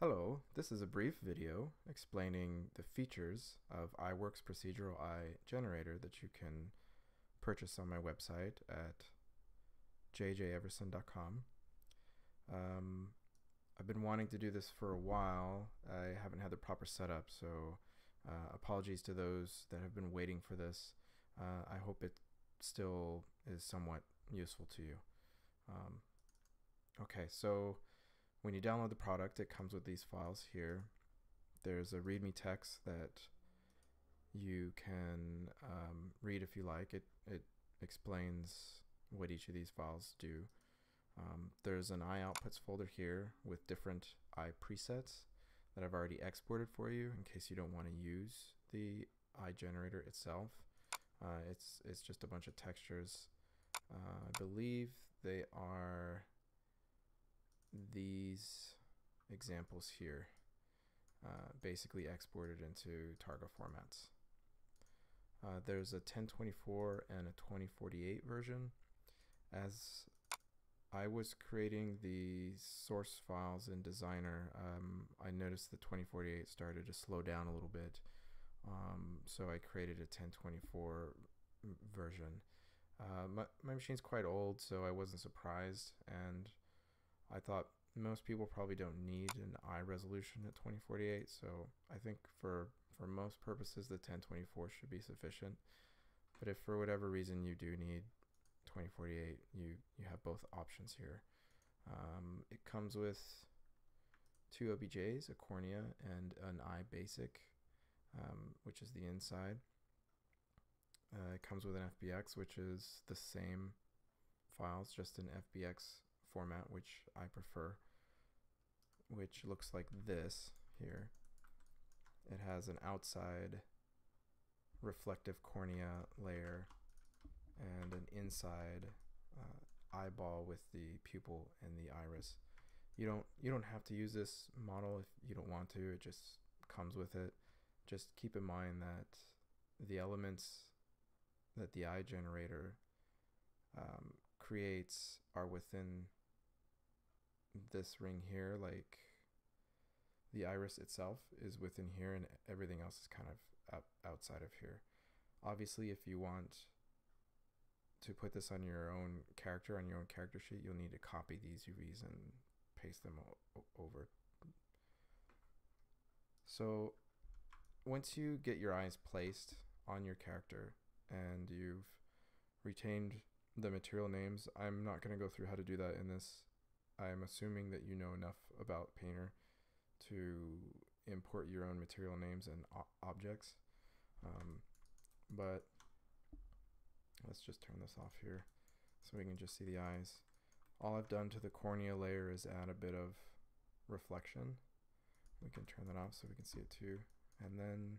Hello, this is a brief video explaining the features of iWorks Procedural Eye Generator that you can purchase on my website at JJEverson.com. I've been wanting to do this for a while. I haven't had the proper setup, so apologies to those that have been waiting for this. I hope it still is somewhat useful to you. Okay, so when you download the product, it comes with these files here. There's a README text that you can read if you like. It explains what each of these files do. There's an eye outputs folder here with different eye presets that I've already exported for you in case you don't want to use the eye generator itself. It's just a bunch of textures. I believe they are these examples here, basically exported into Targa formats. There's a 1024 and a 2048 version. As I was creating the source files in Designer, I noticed the 2048 started to slow down a little bit, so I created a 1024 version. My machine's quite old, so I wasn't surprised, and I thought most people probably don't need an eye resolution at 2048, so I think for most purposes the 1024 should be sufficient. But if for whatever reason you do need 2048, you have both options here. It comes with two OBJs, a cornea and an eye basic, which is the inside. It comes with an FBX, which is the same files, just an FBX format, which I prefer, which looks like this here. It has an outside reflective cornea layer and an inside eyeball with the pupil and the iris. You don't have to use this model if you don't want to. It just comes with it. Just keep in mind that the elements that the eye generator creates are within this ring here. Like the iris itself is within here, and everything else is kind of outside of here. Obviously, if you want to put this on your own character, on your own character sheet, you'll need to copy these UVs and paste them over. So once you get your eyes placed on your character and you've retained the material names, I'm not going to go through how to do that in this. I'm assuming that you know enough about Painter to import your own material names and objects. But let's just turn this off here so we can just see the eyes. All I've done to the cornea layer is add a bit of reflection. We can turn that off so we can see it too. And then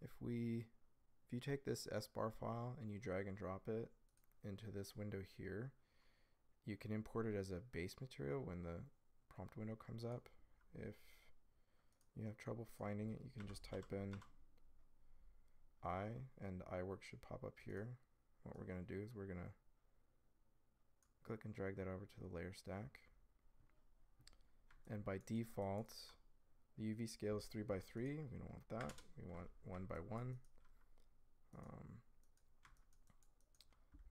if you take this SBAR file and you drag and drop it into this window here, you can import it as a base material when the prompt window comes up. If you have trouble finding it, you can just type in eye and iWorks should pop up here. What we're gonna do is we're gonna click and drag that over to the layer stack. And by default, the UV scale is 3 by 3. We don't want that. We want 1 by 1.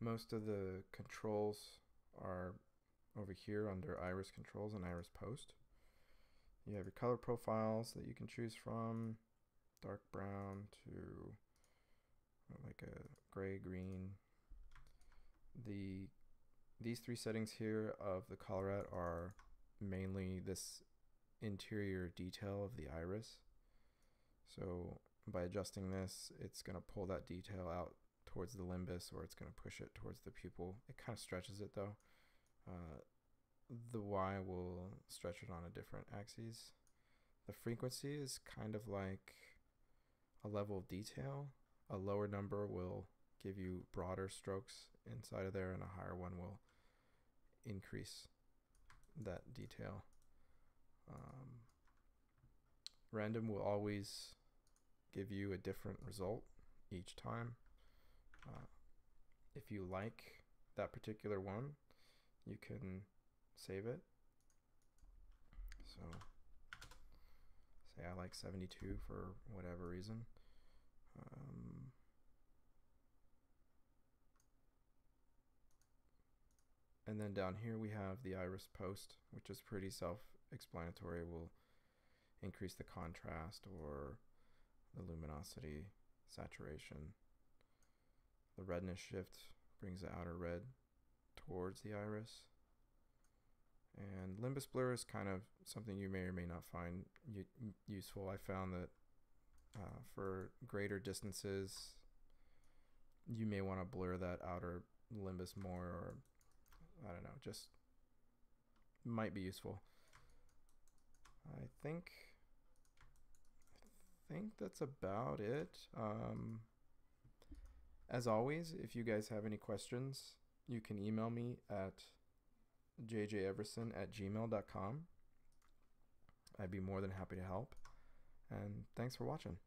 Most of the controls are over here under iris controls and iris post. You have your color profiles that you can choose from, dark brown to like a gray green. These three settings here of the Colorette are mainly this interior detail of the iris. So by adjusting this, it's going to pull that detail out towards the limbus, or it's going to push it towards the pupil. It kind of stretches it though. The Y will stretch it on a different axis. The frequency is kind of like a level of detail. A lower number will give you broader strokes inside of there, and a higher one will increase that detail. Random will always give you a different result each time. If you like that particular one, you can save it. So like 72 for whatever reason. And then down here we have the iris post, which is pretty self-explanatory. We'll increase the contrast or the luminosity, saturation. The redness shift brings the outer red towards the iris. And limbus blur is kind of something you may or may not find useful. I found that for greater distances, you may want to blur that outer limbus more, or I don't know, just might be useful. I think that's about it. As always, if you guys have any questions, you can email me at jjeverson@gmail.com. I'd be more than happy to help. And thanks for watching.